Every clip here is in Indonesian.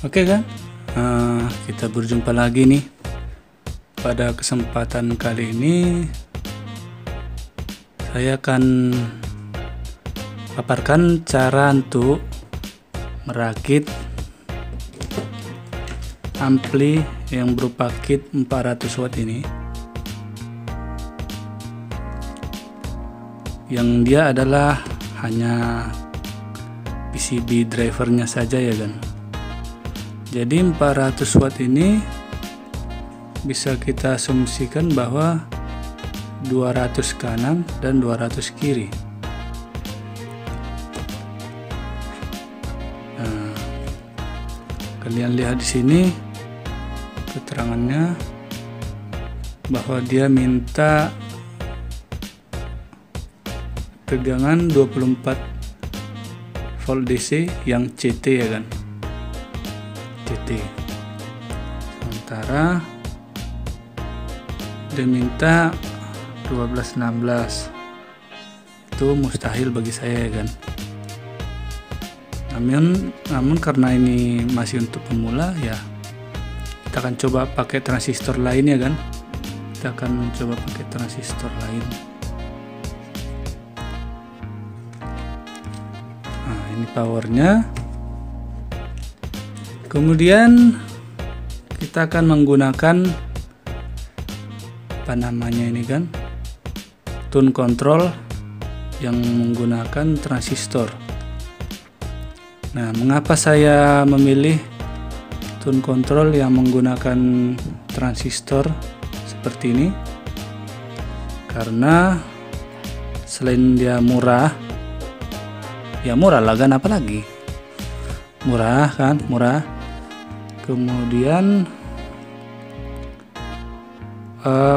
Oke kan, kita berjumpa lagi nih. Pada kesempatan kali ini saya akan paparkan cara untuk merakit ampli yang berupa kit 400 watt ini, yang dia adalah hanya PCB drivernya saja ya kan. Jadi 400 watt ini bisa kita asumsikan bahwa 200 kanan dan 200 kiri. Nah, kalian lihat di sini keterangannya bahwa dia minta tegangan 24 volt DC yang CT ya kan, CT. Sementara dia minta 1216, itu mustahil bagi saya ya kan. Namun karena ini masih untuk pemula ya, kita akan coba pakai transistor lain ya kan. Kita akan coba pakai transistor lain. Nah, ini powernya. Kemudian kita akan menggunakan apa namanya ini kan, tone control yang menggunakan transistor. Nah, mengapa saya memilih tone control yang menggunakan transistor seperti ini? Karena selain dia murah, ya murah lah kan, apalagi murah kan, murah. Kemudian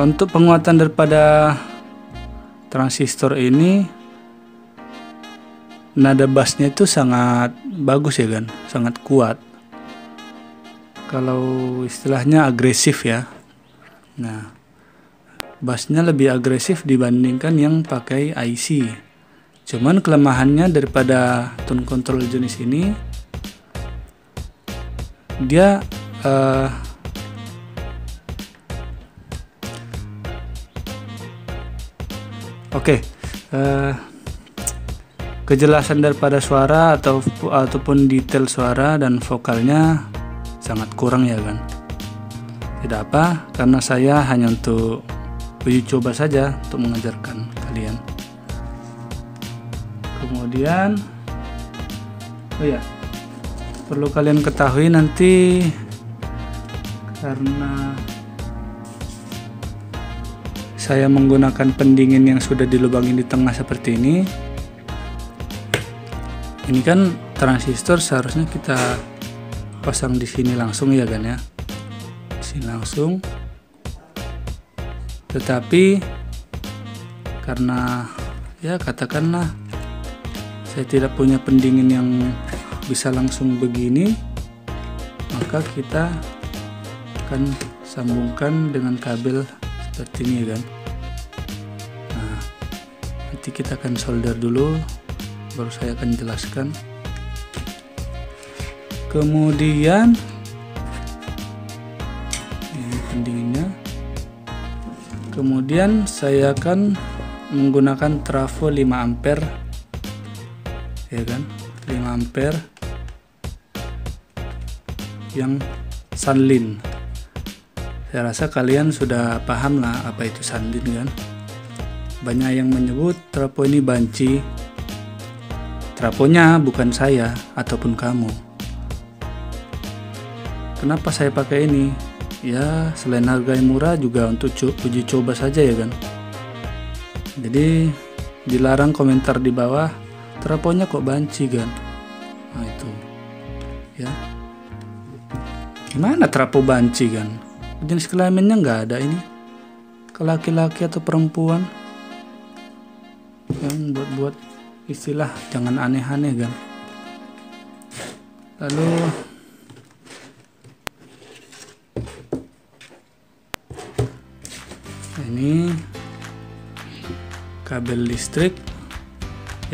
untuk penguatan daripada transistor ini, nada bassnya itu sangat bagus ya kan, sangat kuat, kalau istilahnya agresif ya. Nah, bassnya lebih agresif dibandingkan yang pakai IC. Cuman kelemahannya daripada tone control jenis ini, dia kejelasan daripada suara ataupun detail suara dan vokalnya sangat kurang ya kan. Tidak apa, karena saya hanya untuk uji coba saja, untuk mengajarkan kalian. Kemudian perlu kalian ketahui nanti, karena saya menggunakan pendingin yang sudah dilubangin di tengah seperti ini. Ini kan transistor seharusnya kita pasang di sini langsung ya kan ya, di sini langsung. Tetapi karena ya katakanlah saya tidak punya pendingin yang bisa langsung begini, maka kita akan sambungkan dengan kabel seperti ini ya kan. Nah, nanti kita akan solder dulu, baru saya akan jelaskan. Kemudian ini pendinginnya. Kemudian saya akan menggunakan trafo 5 ampere ya kan, 5 ampere yang Sunline. Saya rasa kalian sudah paham lah apa itu Sunline kan. Banyak yang menyebut trafo ini banci. Trafonya bukan saya ataupun kamu. Kenapa saya pakai ini? Ya, selain harganya murah, juga untuk uji coba saja ya kan. Jadi dilarang komentar di bawah, trafonya kok banci kan? Nah itu ya, gimana trafo banci kan? Jenis kelaminnya nggak ada ini, ke laki-laki atau perempuan yang buat-buat istilah jangan aneh-aneh kan. Lalu ini kabel listrik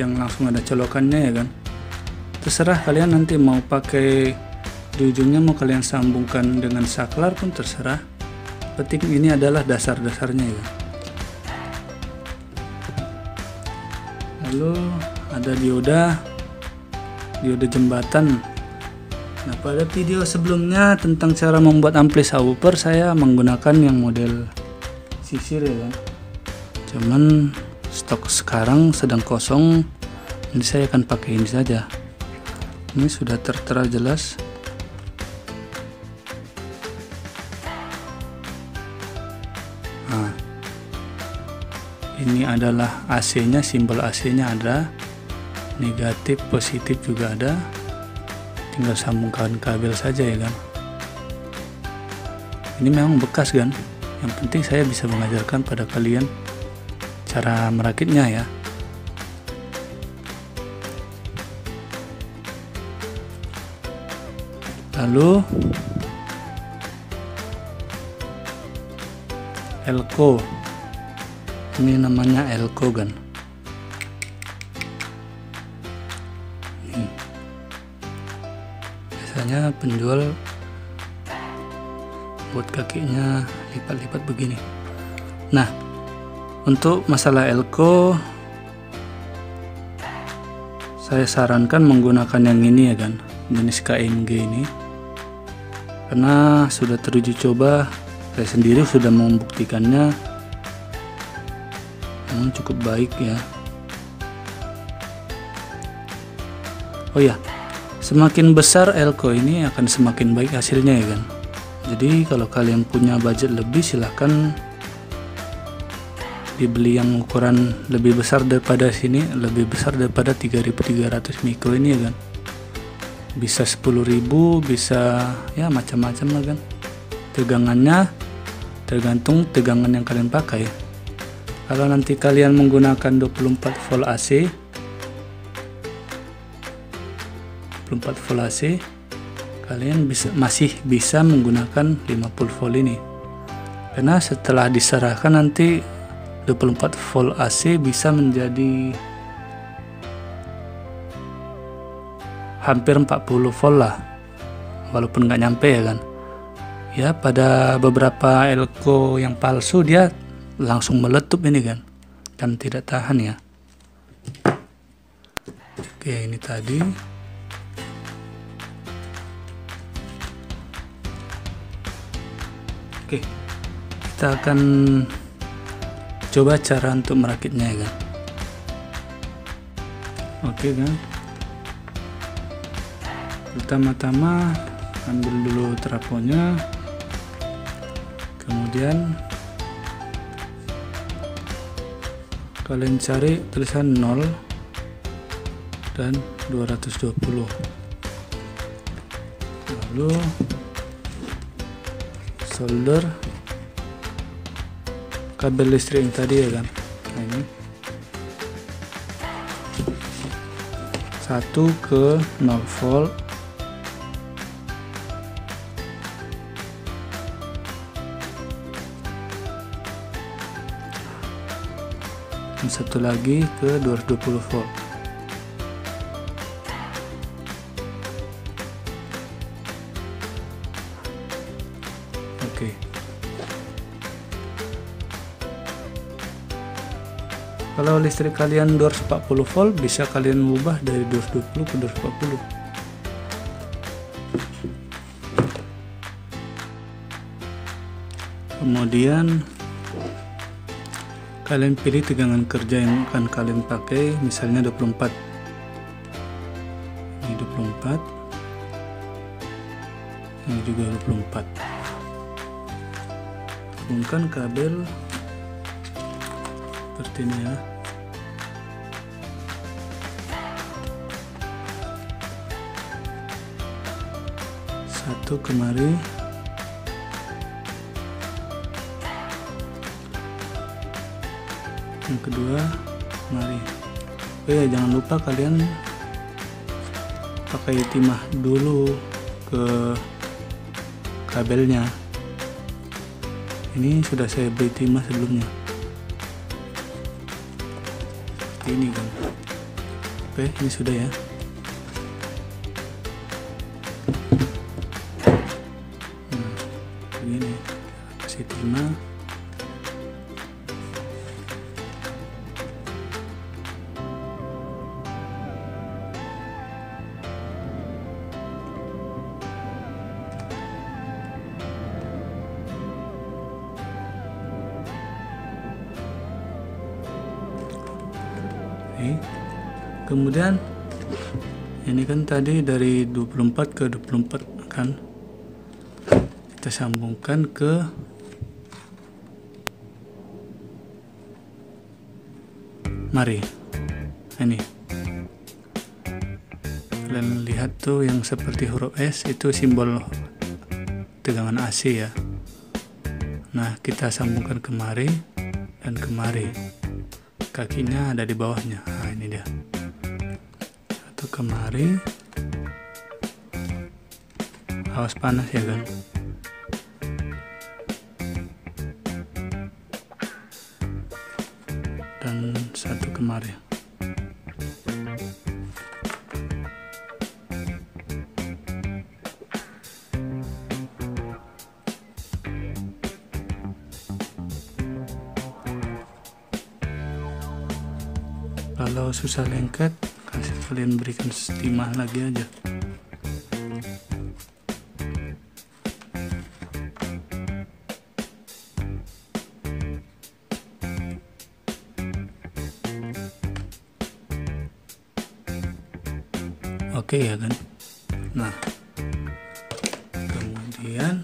yang langsung ada colokannya ya kan. Terserah kalian nanti mau pakai Di ujungnya mau kalian sambungkan dengan saklar pun terserah. Penting ini adalah dasar-dasarnya ya. Lalu ada dioda jembatan. Nah, pada video sebelumnya tentang cara membuat ampli subwoofer saya menggunakan yang model sisir ya. Cuman stok sekarang sedang kosong, jadi saya akan pakai ini saja. Ini sudah tertera jelas. Nah, ini adalah AC-nya, simbol AC-nya ada, negatif, positif juga ada. Tinggal sambungkan kabel saja ya kan. Ini memang bekas kan. Yang penting saya bisa mengajarkan pada kalian cara merakitnya ya. Lalu elko, ini namanya elko kan. Biasanya penjual buat kakinya lipat-lipat begini. Nah, untuk masalah elko saya sarankan menggunakan yang ini ya kan, jenis KMG ini, karena sudah teruji coba. Saya sendiri sudah membuktikannya, memang cukup baik ya. Oh ya, semakin besar elko ini akan semakin baik hasilnya ya kan. Jadi kalau kalian punya budget lebih, silahkan dibeli yang ukuran lebih besar daripada sini, lebih besar daripada 3300 mikro ini ya kan. Bisa 10.000, bisa ya macam-macam lah kan. Tegangannya tergantung tegangan yang kalian pakai. Kalau nanti kalian menggunakan 24 volt AC, 24 volt AC, kalian masih bisa menggunakan 50 volt ini. Karena setelah diserahkan nanti 24 volt AC bisa menjadi hampir 40 volt lah. Walaupun nggak nyampe ya kan. Ya, pada beberapa elko yang palsu dia langsung meletup ini kan, dan tidak tahan ya. Oke, ini tadi. Oke, kita akan coba cara untuk merakitnya ya kan. Oke kan, pertama-tama ambil dulu trafonya, kemudian kalian cari tulisan 0 dan 220, lalu solder kabel listrik yang tadi ya kan. Nah, ini 1 ke 0 volt, satu lagi ke 220 volt. Oke. Kalau listrik kalian 240 volt bisa kalian ubah dari 220 ke 240. Kemudian kalian pilih tegangan kerja yang akan kalian pakai, misalnya 24. Ini 24. Ini juga 24. Hubungkan kabel seperti ini ya. Satu kemari. Yang kedua mari. Oh ya, jangan lupa kalian pakai timah dulu ke kabelnya. Ini sudah saya beli timah sebelumnya seperti ini kan. Oke, ini sudah ya. Kemudian ini kan tadi dari 24 ke 24 kan, kita sambungkan ke mari. Ini kalian lihat tuh yang seperti huruf S itu simbol tegangan AC ya. Nah kita sambungkan kemari dan kemari, kakinya ada di bawahnya. Nah ini dia, satu kemari, awas panas ya kan. Dan satu kemari. Kalau susah lengket, kasih kalian berikan timah lagi aja. Oke ya kan. Nah, kemudian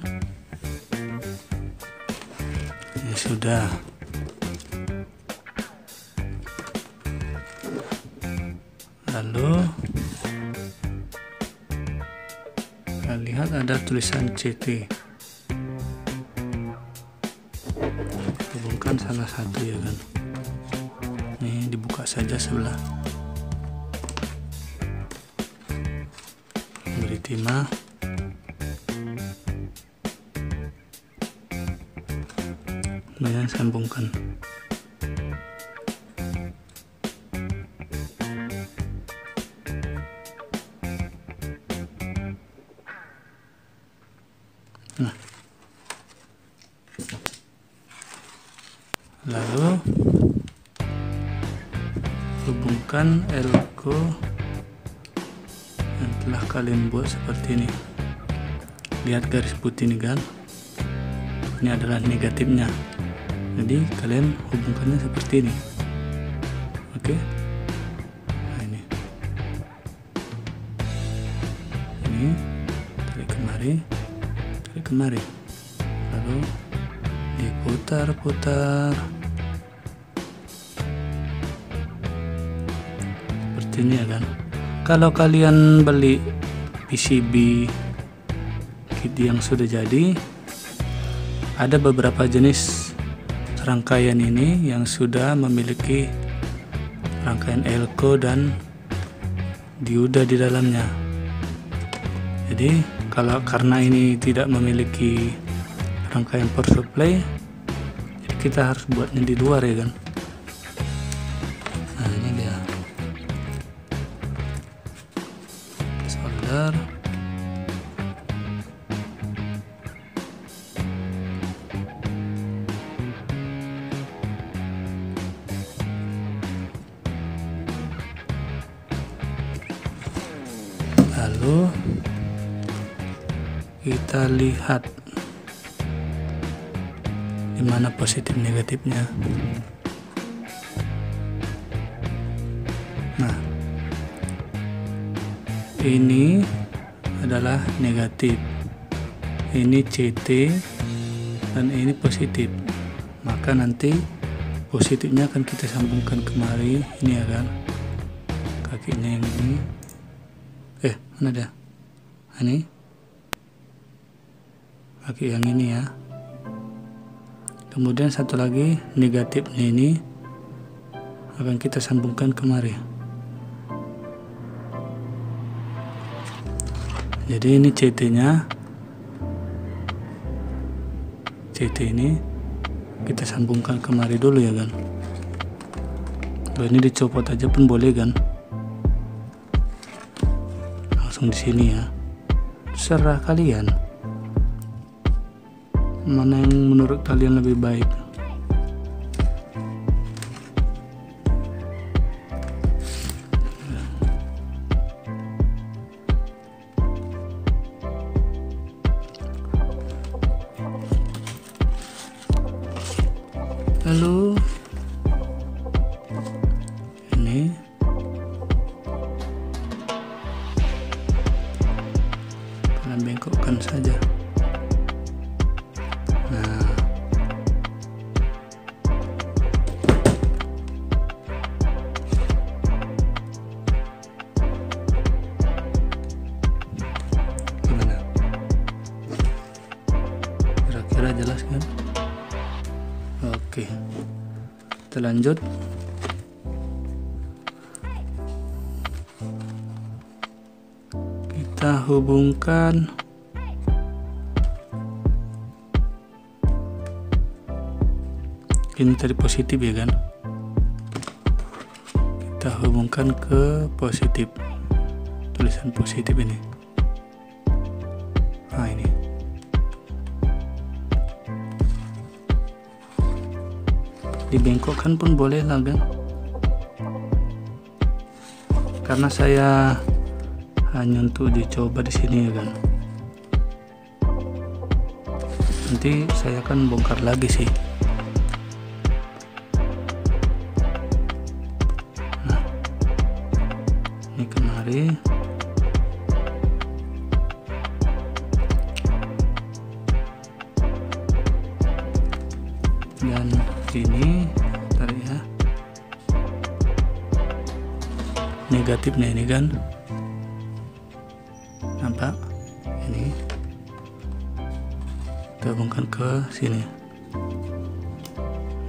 ini sudah. Lalu kita lihat ada tulisan CT, hubungkan salah satu ya kan. Ini dibuka saja sebelah, beri timah. Kemudian sambungkan. Nah, lalu hubungkan elko yang telah kalian buat seperti ini. Lihat garis putih ini kan, ini adalah negatifnya, jadi kalian hubungkannya seperti ini. Oke, nah ini tarik kemari, kemari, lalu diputar-putar seperti ini ya kan. Kalau kalian beli PCB kit yang sudah jadi, ada beberapa jenis rangkaian ini yang sudah memiliki rangkaian elko dan dioda di dalamnya. Jadi kalau karena ini tidak memiliki rangkaian power supply, jadi kita harus buatnya di luar ya kan. Nah ini dia, solder, lalu kita lihat dimana positif negatifnya. Nah ini adalah negatif, ini CT dan ini positif. Maka nanti positifnya akan kita sambungkan kemari ini ya kan, kakinya yang ini. Mana dia? Ini kaki yang ini ya. Kemudian satu lagi negatifnya ini akan kita sambungkan kemari. Jadi ini CT-nya, CT ini kita sambungkan kemari dulu ya kan. Kalau ini dicopot aja pun boleh kan, langsung di sini ya, serah kalian mana yang menurut kalian lebih baik. Lalu ini Kita lanjut. Kita hubungkan ini tadi positif ya kan, kita hubungkan ke positif, tulisan positif ini. Nah ini dibengkokkan pun boleh lah kan, karena saya hanya untuk dicoba di sini ya kan. Nanti saya akan bongkar lagi sih. Nah, ini kemari. Dan ini tarik ya. Negatifnya ini kan. Nampak ini gabungkan ke sini.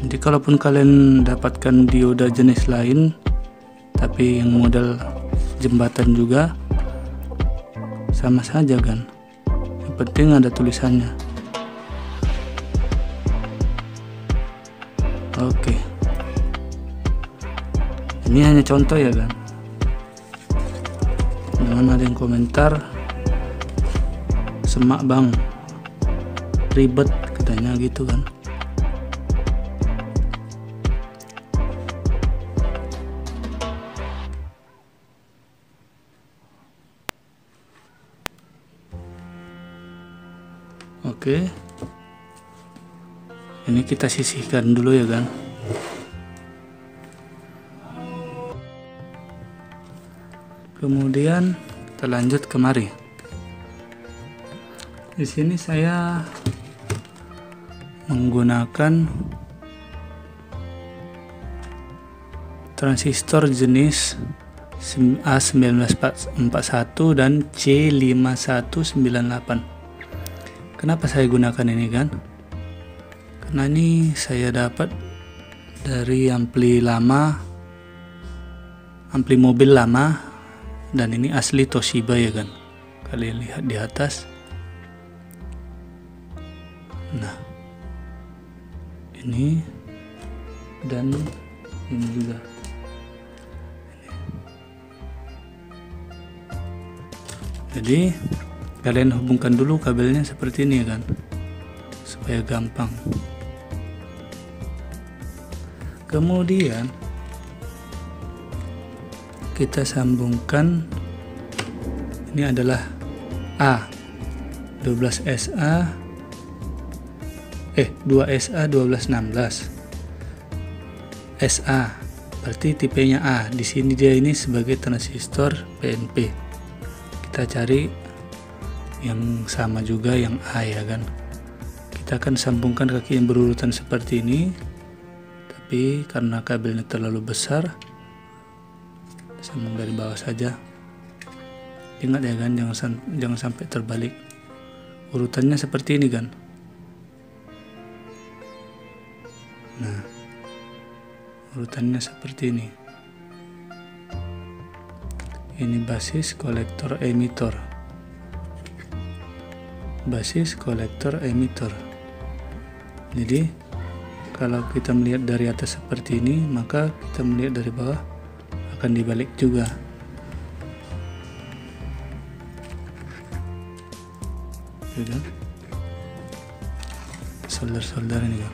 Jadi kalaupun kalian dapatkan dioda jenis lain tapi yang model jembatan juga sama saja kan, yang penting ada tulisannya. Oke, ini hanya contoh ya kan, jangan ada yang komentar semak bang, ribet katanya gitu kan. Oke, ini kita sisihkan dulu ya kan. Kemudian kita lanjut kemari. Di sini saya menggunakan transistor jenis A1941 dan C5198. Kenapa saya gunakan ini kan? Karena ini saya dapat dari ampli lama, ampli mobil lama, dan ini asli Toshiba ya kan. Kalian lihat di atas. Nah, ini dan ini juga. Jadi kalian hubungkan dulu kabelnya seperti ini kan, supaya gampang. Kemudian kita sambungkan. Ini adalah A12SA 2SA1216. SA berarti tipenya A. Di sini dia ini sebagai transistor PNP. Kita cari yang sama juga yang A ya kan. Kita akan sambungkan kaki yang berurutan seperti ini. Tapi karena kabelnya terlalu besar, sambung dari bawah saja. Ingat ya kan, jangan sampai terbalik. Urutannya seperti ini kan. Nah, urutannya seperti ini. Ini basis, kolektor, emitor. Basis, kolektor, emitor. Jadi kalau kita melihat dari atas seperti ini, maka kita melihat dari bawah akan dibalik juga. Sudah solder-solder ini ya.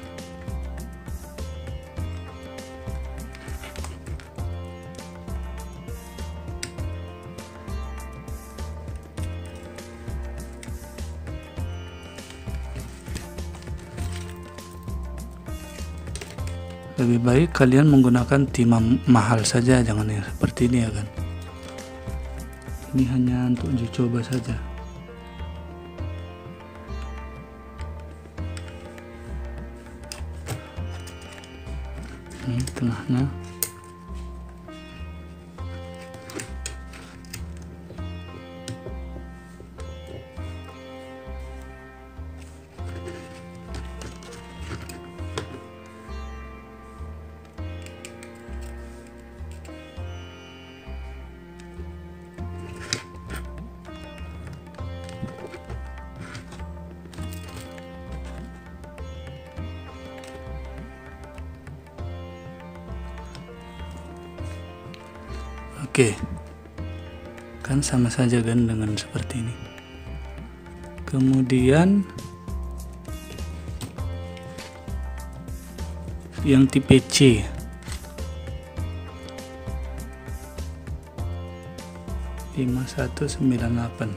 Lebih baik kalian menggunakan timah mahal saja, jangan yang seperti ini ya kan. Ini hanya untuk uji coba saja. Ini tengahnya. Oke, kan sama saja kan dengan seperti ini. Kemudian yang tipe C, C5198,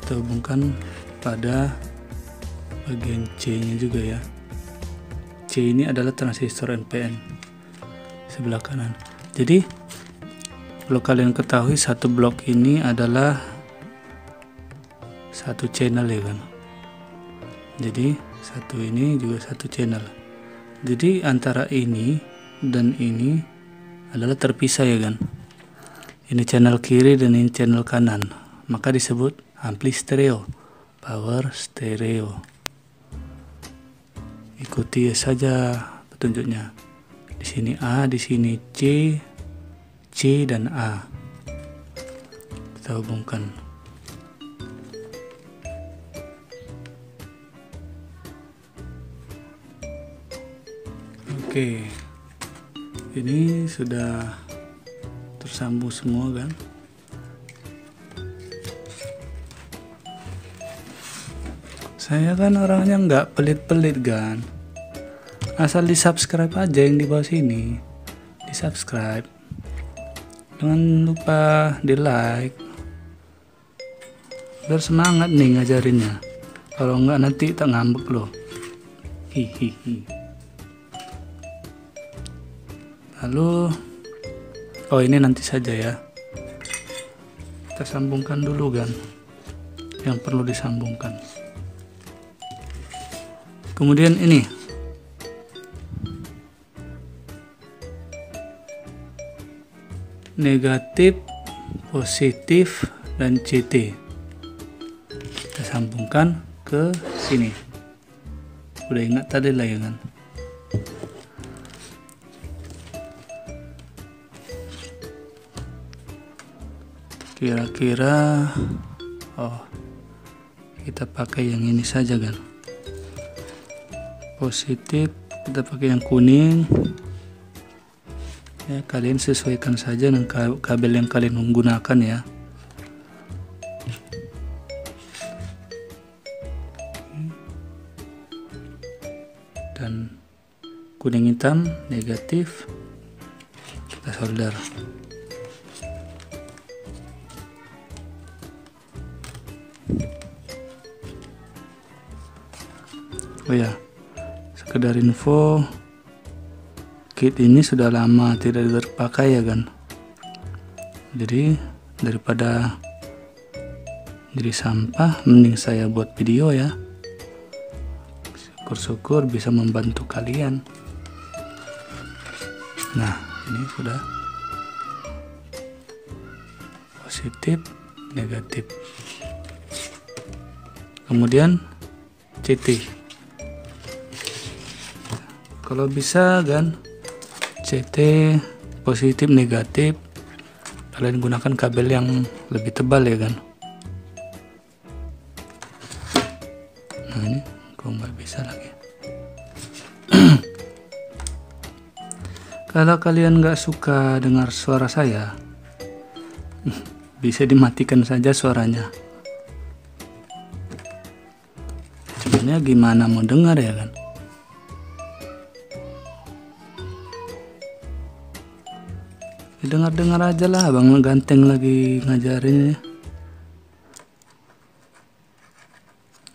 kita hubungkan pada bagian C nya juga ya. C ini adalah transistor NPN sebelah kanan. Jadi kalau kalian ketahui, satu blok ini adalah satu channel ya kan. Jadi satu ini juga satu channel. Jadi antara ini dan ini adalah terpisah ya kan. Ini channel kiri dan ini channel kanan, maka disebut ampli stereo, power stereo. Ikuti saja petunjuknya. Di sini A, di sini C, C dan A. Kita hubungkan. Oke, ini sudah tersambung semua kan. Saya kan orangnya nggak pelit-pelit kan, asal di subscribe aja yang di bawah sini, di subscribe. Jangan lupa di like, biar semangat nih ngajarinnya. Kalau nggak nanti tak ngambek loh. Hihihi. Lalu, oh ini nanti saja ya, kita sambungkan dulu kan yang perlu disambungkan. Kemudian ini negatif, positif, dan CT kita sambungkan ke sini. Udah ingat tadi lah ya kan. Kira-kira kita pakai yang ini saja kan. Positif kita pakai yang kuning ya, kalian sesuaikan saja dengan kabel yang kalian menggunakan ya. Dan kuning hitam negatif kita solder. Oh ya, sekedar info, kit ini sudah lama tidak terpakai ya kan. Jadi daripada jadi sampah, mending saya buat video ya. Syukur-syukur bisa membantu kalian. Nah, ini sudah positif, negatif. Kemudian CT. Kalau bisa kan CT positif negatif, kalian gunakan kabel yang lebih tebal ya kan. Nah ini kok nggak bisa lagi. Kalau kalian nggak suka dengar suara saya, bisa dimatikan saja suaranya. Sebenarnya gimana mau dengar ya kan. Dengar-dengar aja lah, Bang Ganteng lagi ngajarin ya.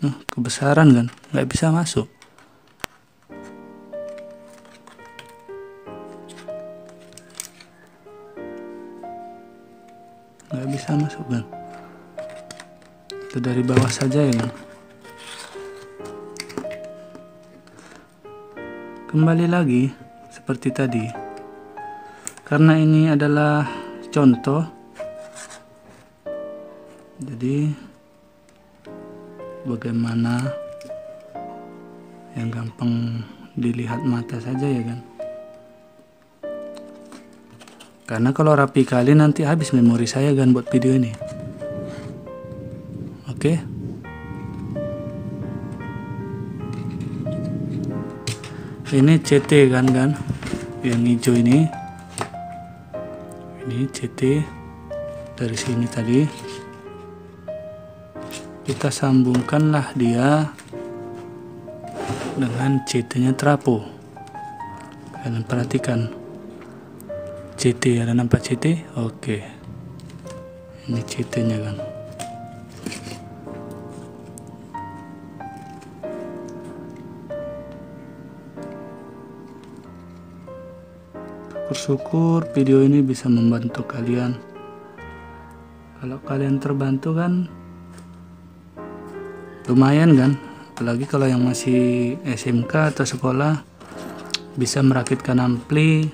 Nah, kebesaran kan, nggak bisa masuk. Nggak bisa masuk kan. Itu dari bawah saja ya kan. Kembali lagi seperti tadi. Karena ini adalah contoh, jadi bagaimana yang gampang dilihat mata saja ya kan. Karena kalau rapi kali nanti habis memori saya kan buat video ini. Oke. Ini CT kan, yang hijau ini. ini CT dari sini tadi, kita sambungkanlah dia dengan CT-nya trapo. Kalian perhatikan CT, ada nampak CT? Oke, ini CT-nya kan. Syukur video ini bisa membantu kalian. Kalau kalian terbantu kan lumayan kan, apalagi kalau yang masih SMK atau sekolah bisa merakitkan ampli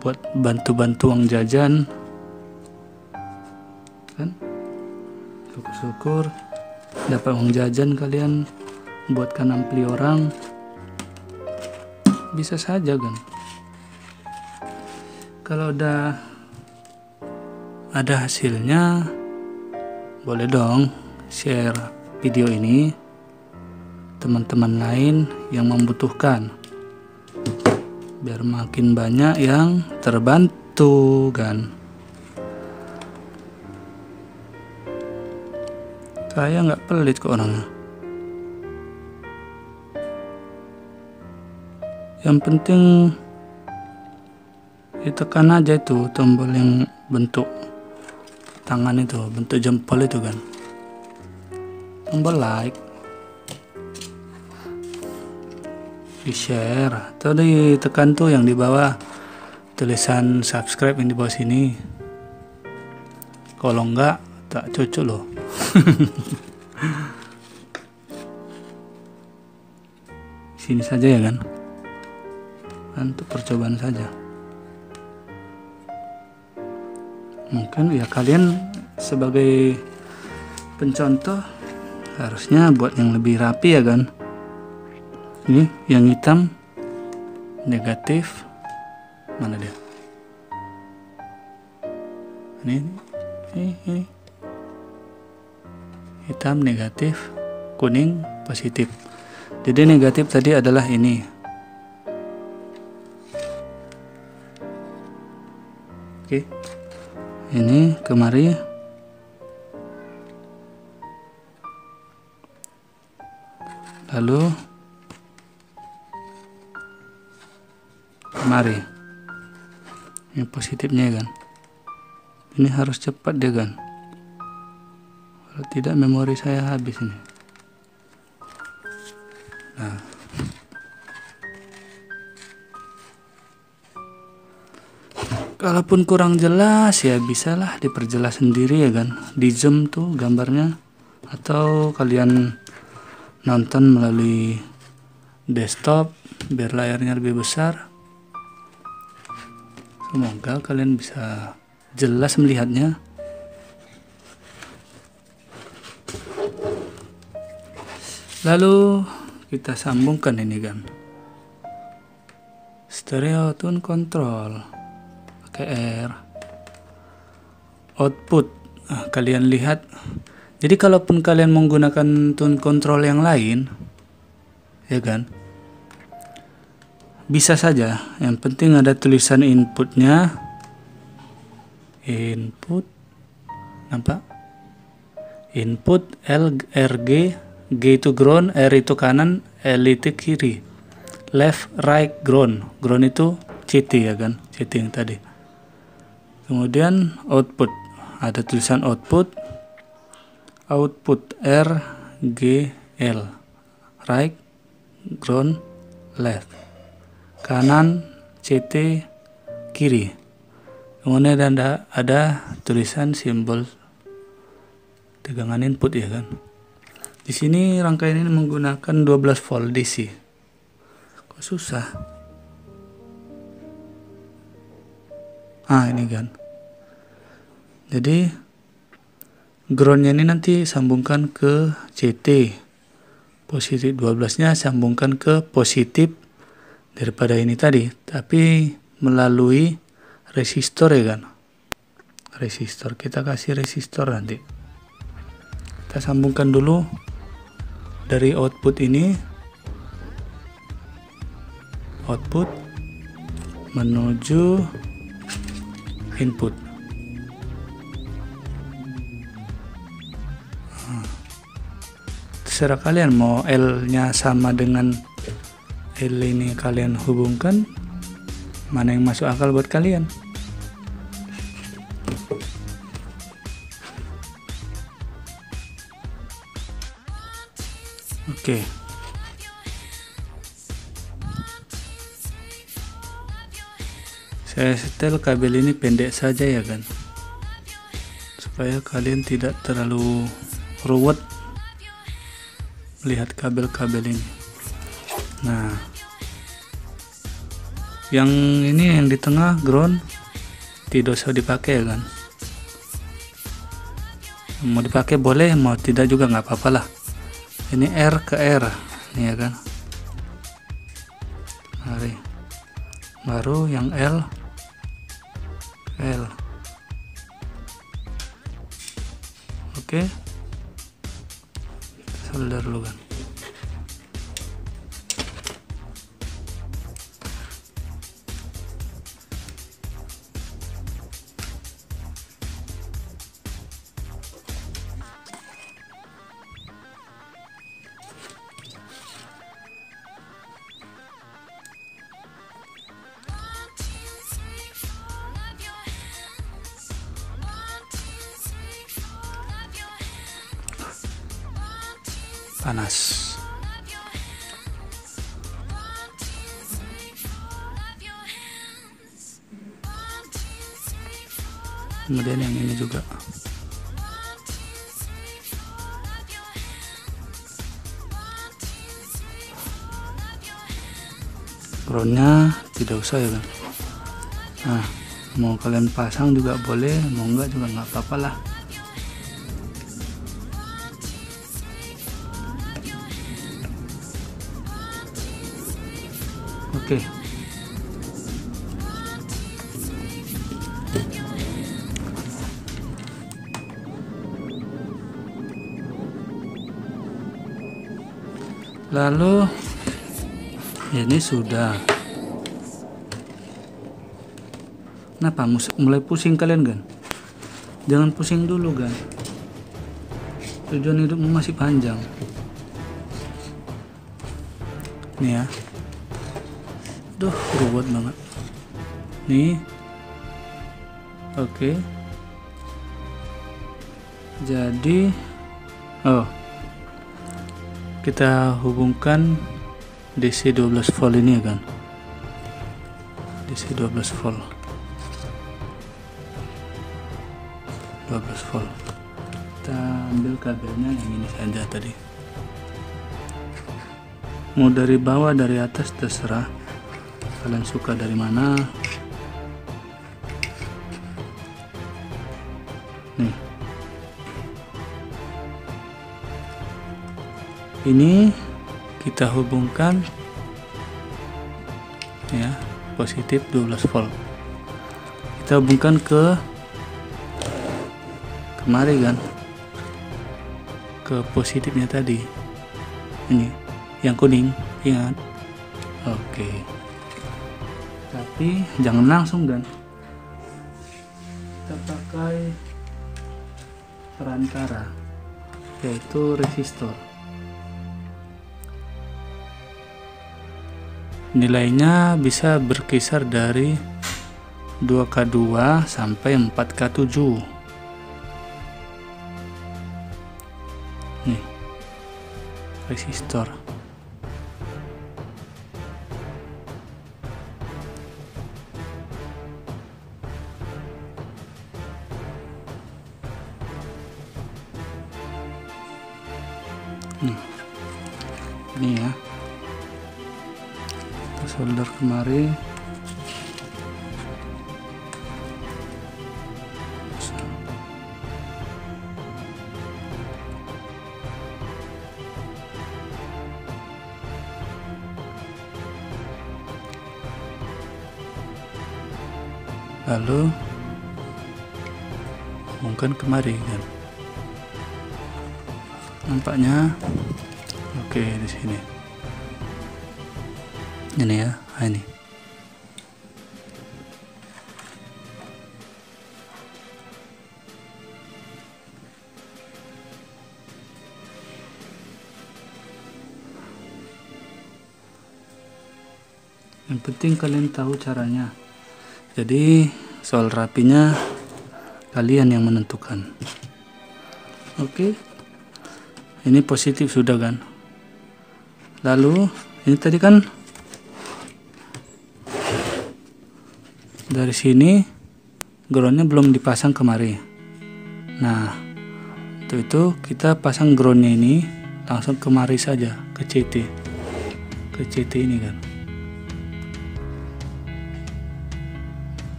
buat bantu-bantu uang jajan kan. Syukur-syukur dapat uang jajan, kalian buatkan ampli orang bisa saja kan. Kalau udah ada hasilnya, boleh dong share video ini teman-teman lain yang membutuhkan, biar makin banyak yang terbantu kan. Saya nggak pelit ke orangnya, yang penting ditekan aja itu tombol yang bentuk tangan itu, bentuk jempol itu kan, tombol like, di share, atau ditekan tuh yang di bawah tulisan subscribe yang di bawah sini. Kalau enggak tak cocok loh. Sini saja ya kan, untuk percobaan saja. Mungkin ya kalian sebagai pencontoh harusnya buat yang lebih rapi ya kan. Ini yang hitam negatif, mana dia? Ini hitam negatif, kuning positif. Jadi negatif tadi adalah ini, oke. Ini kemari, lalu kemari, ini positifnya kan. Ini harus cepat deh kan, kalau tidak memori saya habis ini. Nah, kalaupun kurang jelas ya bisalah diperjelas sendiri ya kan, di zoom tuh gambarnya, atau kalian nonton melalui desktop biar layarnya lebih besar. Semoga kalian bisa jelas melihatnya. Lalu kita sambungkan ini kan, stereo tune control KR output. Nah, kalian lihat, jadi kalaupun kalian menggunakan tone control yang lain ya kan, bisa saja, yang penting ada tulisan inputnya, input nampak, input LRG, G itu ground, R itu kanan, L itu kiri, left right ground, ground itu CT ya kan, CT yang tadi. Kemudian output, ada tulisan output, output R G L, right ground left, kanan CT kiri. Kemudian ada tulisan simbol tegangan input ya kan. Di sini rangkaian ini menggunakan 12 volt DC. Kok susah? Ah, ini kan. Jadi groundnya ini nanti sambungkan ke CT, positif 12 nya sambungkan ke positif daripada ini tadi, tapi melalui resistor ya kan. Resistor, kita kasih resistor nanti. Kita sambungkan dulu dari output ini, output menuju input. Terserah kalian mau L-nya sama dengan L ini kalian hubungkan, mana yang masuk akal buat kalian. Oke. Saya setel kabel ini pendek saja ya kan, supaya kalian tidak terlalu ruwet melihat kabel-kabel ini. Nah, yang ini yang di tengah ground tidak usah dipakai ya kan, mau dipakai boleh, mau tidak juga nggak apa-apa lah. Ini R ke R ini ya kan. Mari. Baru yang L ke L. Oke. Solder dulu kan. Panas. Kemudian yang ini juga. Groundnya tidak usah ya kan. Nah, mau kalian pasang juga boleh, mau enggak juga nggak apa-apa lah. Oke. Lalu ini sudah. Kenapa mulai pusing kalian kan? Jangan pusing dulu kan. Tujuan hidupmu masih panjang. Nih ya. Duh, ruwet banget nih. Oke. Jadi kita hubungkan DC 12 volt ini ya kan. DC 12 volt. Kita ambil kabelnya yang ini saja tadi. Mau dari bawah, dari atas, terserah kalian suka dari mana. Nih, ini kita hubungkan ya, positif 12 volt kita hubungkan ke kemari kan, ke positifnya tadi. Ini yang kuning, ingat. Oke. Tapi jangan langsung kan, kita pakai perantara yaitu resistor. Nilainya bisa berkisar dari 2K2 sampai 4K7. Nih resistor. Ini ya, kita solder kemari, lalu hubungkan kemari kan, nampaknya. Oke, di sini. Ini ya, ini. Yang penting kalian tahu caranya. Jadi soal rapinya kalian yang menentukan. Oke. Ini positif sudah kan. Lalu ini tadi kan dari sini groundnya belum dipasang kemari. Nah, untuk itu kita pasang groundnya ini langsung kemari saja ke CT. Ke CT ini kan.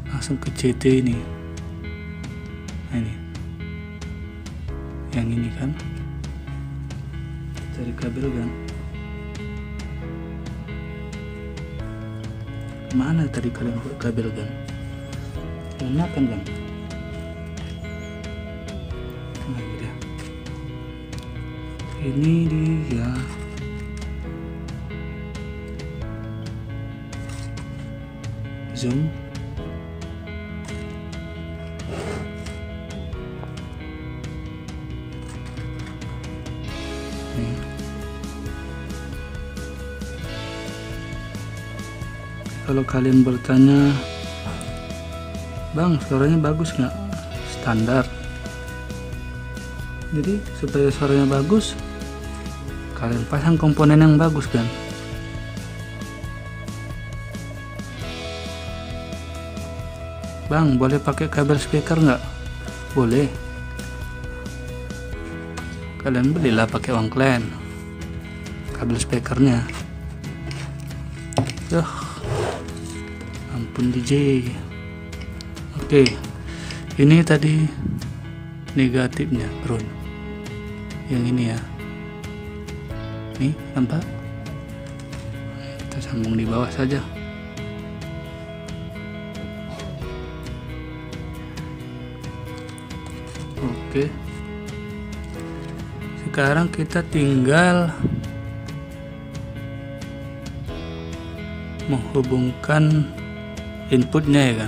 Langsung ke CT ini. Nah, ini. Yang ini kan. Cari kabel kan. Mana tadi kalian buat kabel kan? Mana kan bang? Nah, ini, dia. Zoom. Kalau kalian bertanya, bang suaranya bagus nggak? Standar. Jadi supaya suaranya bagus, kalian pasang komponen yang bagus kan. Bang boleh pakai kabel speaker nggak? Boleh. Kalian belilah pakai uang kalian kabel speakernya. Duh. DJ. Oke, ini tadi negatifnya ground yang ini ya, nih nampak, kita sambung di bawah saja. Oke, sekarang kita tinggal menghubungkan inputnya ya kan.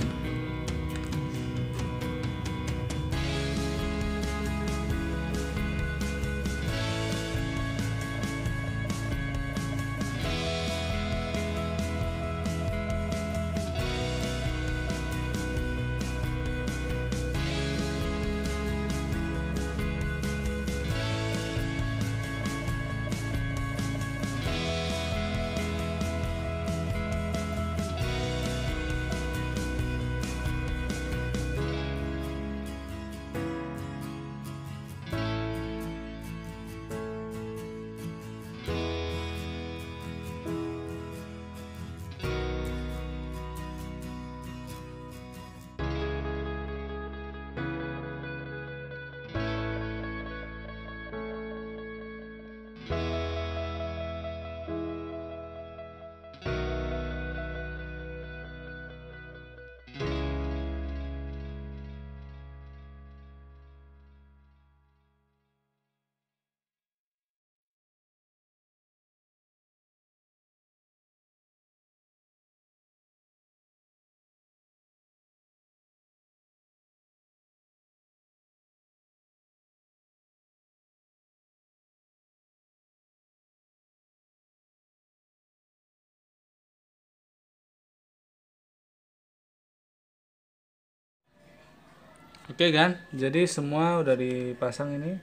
Oke kan, jadi semua udah dipasang ini.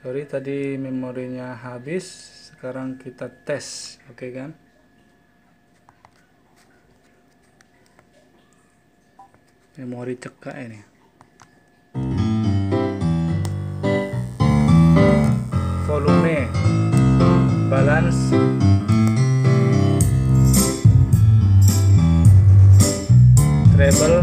Sorry tadi memorinya habis. Sekarang kita tes, oke kan? Memori cekak ini. Volume, balance. Treble.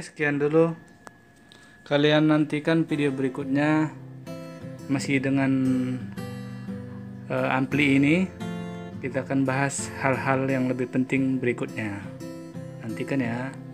Sekian dulu, kalian nantikan video berikutnya. masih dengan ampli ini, kita akan bahas hal-hal yang lebih penting berikutnya. Nantikan ya.